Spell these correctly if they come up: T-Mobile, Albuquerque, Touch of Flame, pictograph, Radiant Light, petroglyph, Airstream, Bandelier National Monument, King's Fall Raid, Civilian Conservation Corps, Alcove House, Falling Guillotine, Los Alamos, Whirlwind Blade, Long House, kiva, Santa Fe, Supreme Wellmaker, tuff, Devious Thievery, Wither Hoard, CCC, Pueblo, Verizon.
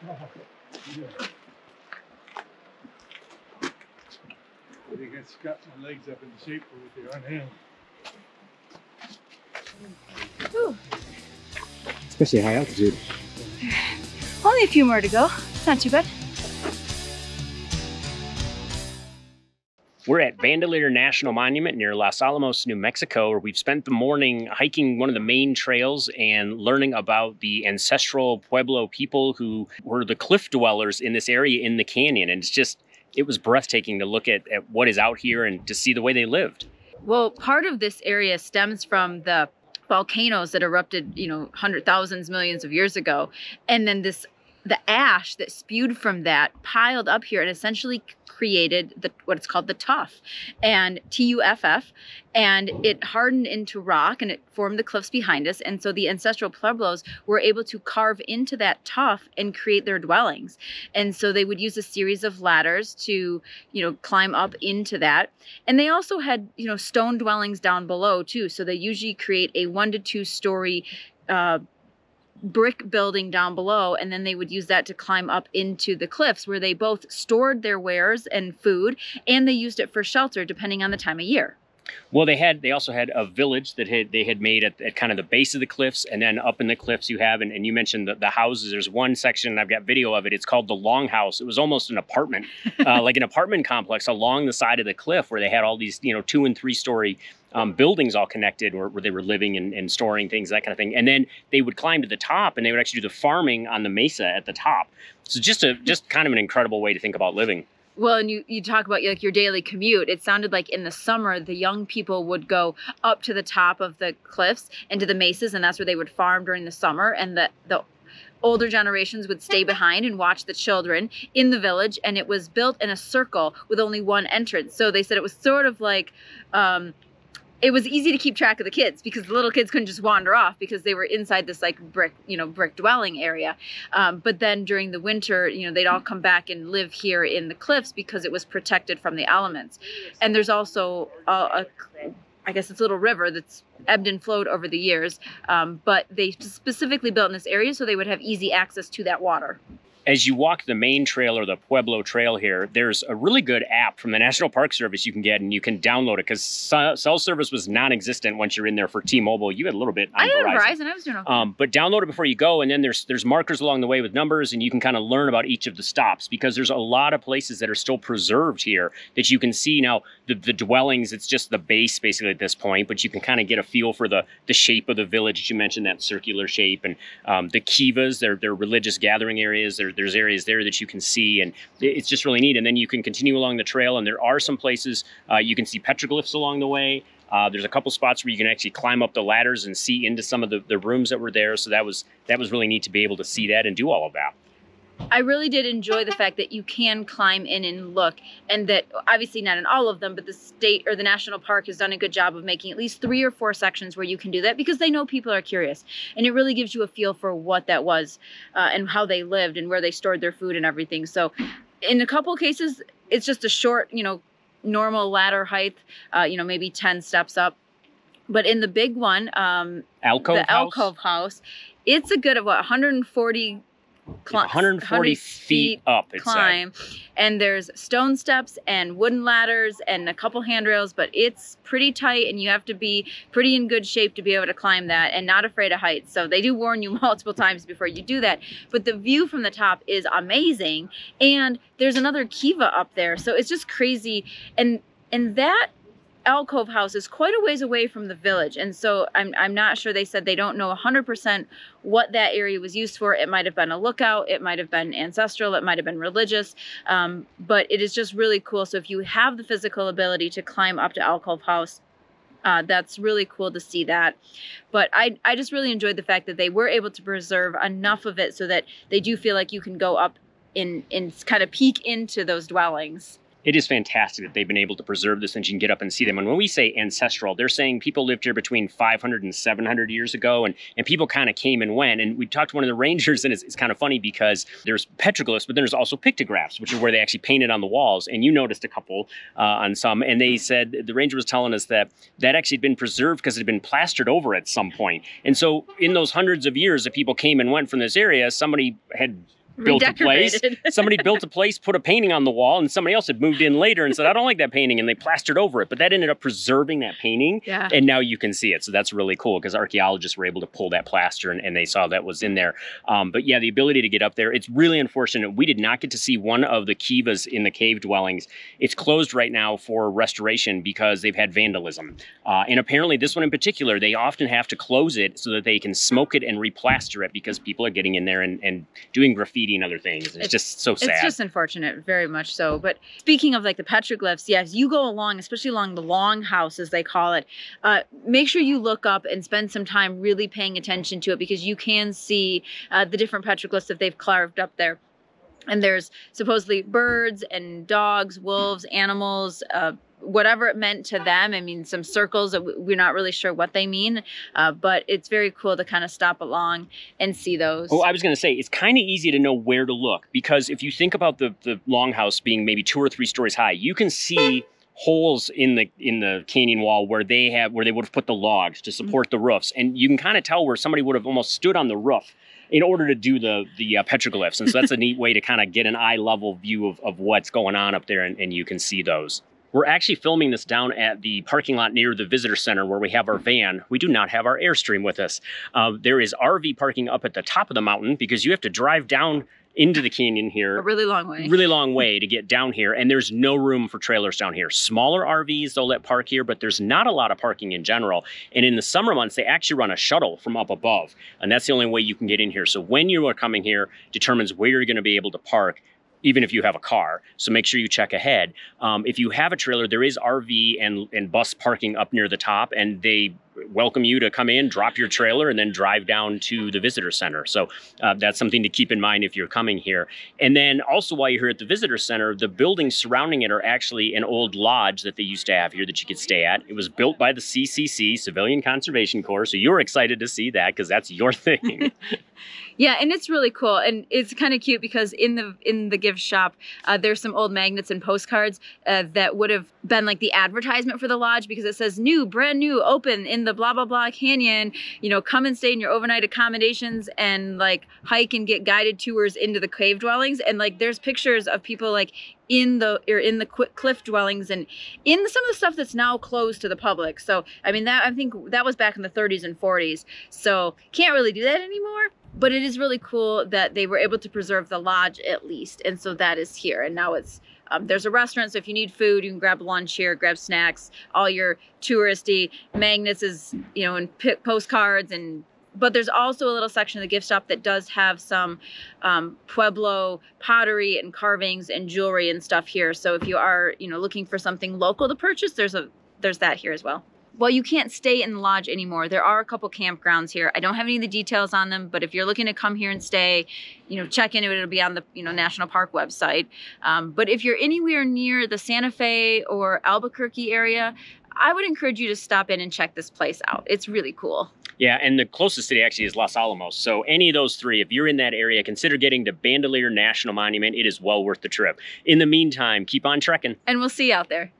I think that's got my legs up into shape for what they are now. Ooh. Especially high altitude. Only a few more to go. It's not too bad. We're at Bandelier National Monument near Los Alamos, New Mexico, where we've spent the morning hiking one of the main trails and learning about the ancestral Pueblo people who were the cliff dwellers in this area in the canyon. And it's just, it was breathtaking to look at what is out here and to see the way they lived. Well, part of this area stems from the volcanoes that erupted, you know, hundreds, thousands, millions of years ago. And then the ash that spewed from that piled up here and essentially created what it's called the tuff, and T-U-F-F, and it hardened into rock and it formed the cliffs behind us. And so the ancestral Pueblos were able to carve into that tuff and create their dwellings. And so they would use a series of ladders to, you know, climb up into that. And they also had, you know, stone dwellings down below too. So they usually create a 1 to 2 story brick building down below, and then they would use that to climb up into the cliffs, where they both stored their wares and food, and they used it for shelter depending on the time of year. Well, they also had a village that they had made at kind of the base of the cliffs, and then up in the cliffs you have, and you mentioned the houses. There's one section, and I've got video of it, it's called the Long House. It was almost an apartment, like an apartment complex along the side of the cliff, where they had all these, you know, 2- and 3-story buildings all connected, where they were living and storing things, that kind of thing. And then they would climb to the top, and they would actually do the farming on the mesa at the top. So just kind of an incredible way to think about living. Well, and you talk about like your daily commute. It sounded like in the summer, the young people would go up to the top of the cliffs into the mesas, and that's where they would farm during the summer. And the older generations would stay behind and watch the children in the village. And it was built in a circle with only one entrance. So they said it was sort of like, it was easy to keep track of the kids, because the little kids couldn't just wander off because they were inside this like brick dwelling area. But then during the winter, you know, they'd all come back and live here in the cliffs because it was protected from the elements. And there's also I guess it's a little river that's ebbed and flowed over the years. But they specifically built in this area so they would have easy access to that water. As you walk the main trail, or the Pueblo Trail here, there's a really good app from the National Park Service you can get, and you can download it, because cell service was non-existent once you're in there for T-Mobile. You had a little bit on Verizon. I had Verizon. I was doing okay. But download it before you go, and then there's markers along the way with numbers, and you can kind of learn about each of the stops, because there's a lot of places that are still preserved here that you can see. Now, the dwellings, it's just the base basically at this point, but you can kind of get a feel for the shape of the village. You mentioned that circular shape, and the kivas, they're religious gathering areas. There's areas there that you can see, and it's just really neat. And then you can continue along the trail, and there are some places you can see petroglyphs along the way. There's a couple spots where you can actually climb up the ladders and see into some of the rooms that were there. So that was really neat to be able to see that and do all of that. I really did enjoy the fact that you can climb in and look, and that obviously not in all of them, but the state or the national park has done a good job of making at least 3 or 4 sections where you can do that, because they know people are curious, and it really gives you a feel for what that was and how they lived and where they stored their food and everything. So in a couple of cases, it's just a short, you know, normal ladder height, you know, maybe 10 steps up. But in the big one, Alcove House, it's a good of 140 feet up, it climb, said. And there's stone steps and wooden ladders and a couple handrails, but it's pretty tight, and you have to be pretty in good shape to be able to climb that, and not afraid of heights. So they do warn you multiple times before you do that, but the view from the top is amazing. And there's another kiva up there, so it's just crazy. And that Alcove House is quite a ways away from the village, and so I'm not sure. They said they don't know 100% what that area was used for. It might have been a lookout, it might have been ancestral, it might have been religious, but it is just really cool. So if you have the physical ability to climb up to Alcove House, that's really cool to see that. But I just really enjoyed the fact that they were able to preserve enough of it so that they do feel like you can go up and kind of peek into those dwellings. It is fantastic that they've been able to preserve this, and you can get up and see them. And when we say ancestral, they're saying people lived here between 500 and 700 years ago, and people kind of came and went. And we talked to one of the rangers, and it's kind of funny because there's petroglyphs, but then there's also pictographs, which are where they actually painted on the walls. And you noticed a couple on some, and they said, the ranger was telling us that actually had been preserved because it had been plastered over at some point. And so in those hundreds of years that people came and went from this area, somebody had built a place. Somebody built a place, put a painting on the wall, and somebody else had moved in later and said, I don't like that painting, and they plastered over it. But that ended up preserving that painting, yeah. And now you can see it. So that's really cool because archaeologists were able to pull that plaster and they saw that was in there. But yeah, the ability to get up there, it's really unfortunate. We did not get to see one of the kivas in the cave dwellings. It's closed right now for restoration because they've had vandalism. And apparently this one in particular, they often have to close it so that they can smoke it and replaster it because people are getting in there and doing graffiti and other things. It's just so sad. It's just unfortunate, very much so. But speaking of like the petroglyphs, yes, you go along, especially along the Long House, as they call it, make sure you look up and spend some time really paying attention to it because you can see the different petroglyphs that they've carved up there. And there's supposedly birds and dogs, wolves, animals, whatever it meant to them. I mean, some circles, we're not really sure what they mean, but it's very cool to kind of stop along and see those. Oh, I was going to say, it's kind of easy to know where to look because if you think about the Longhouse being maybe 2 or 3 stories high, you can see holes in the canyon wall where they would have put the logs to support the roofs. And you can kind of tell where somebody would have almost stood on the roof in order to do the petroglyphs. And so that's a neat way to kind of get an eye level view of what's going on up there and you can see those. We're actually filming this down at the parking lot near the visitor center where we have our van. We do not have our Airstream with us. There is RV parking up at the top of the mountain because you have to drive down into the canyon here. A really long way. Really long way to get down here. And there's no room for trailers down here. Smaller RVs, they'll let park here, but there's not a lot of parking in general. And in the summer months, they actually run a shuttle from up above. And that's the only way you can get in here. So when you are coming here determines where you're going to be able to park, even if you have a car. So make sure you check ahead. If you have a trailer, there is RV and bus parking up near the top, and they welcome you to come in, drop your trailer, and then drive down to the visitor center. So that's something to keep in mind if you're coming here. And then also while you're here at the visitor center, the buildings surrounding it are actually an old lodge that they used to have here that you could stay at. It was built by the CCC, Civilian Conservation Corps. So you're excited to see that because that's your thing. Yeah, and it's really cool. And it's kind of cute because in the gift shop, there's some old magnets and postcards that would have been like the advertisement for the lodge because it says new, brand new, open in the blah, blah, blah canyon, you know, come and stay in your overnight accommodations and like hike and get guided tours into the cave dwellings. And like, there's pictures of people like in the cliff dwellings and in some of the stuff that's now closed to the public. So, I mean, that I think that was back in the 30s and 40s. So can't really do that anymore, but it is really cool that they were able to preserve the lodge at least. And so that is here. And now it's, there's a restaurant, so if you need food, you can grab lunch here, grab snacks, all your touristy magnets is, you know, and postcards. And but there's also a little section of the gift shop that does have some Pueblo pottery and carvings and jewelry and stuff here. So if you are, you know, looking for something local to purchase, there's that here as well. Well, you can't stay in the lodge anymore. There are a couple campgrounds here. I don't have any of the details on them, but if you're looking to come here and stay, you know, check into it. It'll be on the, you know, National Park website. But if you're anywhere near the Santa Fe or Albuquerque area, I would encourage you to stop in and check this place out. It's really cool. Yeah, and the closest city actually is Los Alamos. So any of those three, if you're in that area, consider getting to Bandelier National Monument. It is well worth the trip. In the meantime, keep on trekking. And we'll see you out there.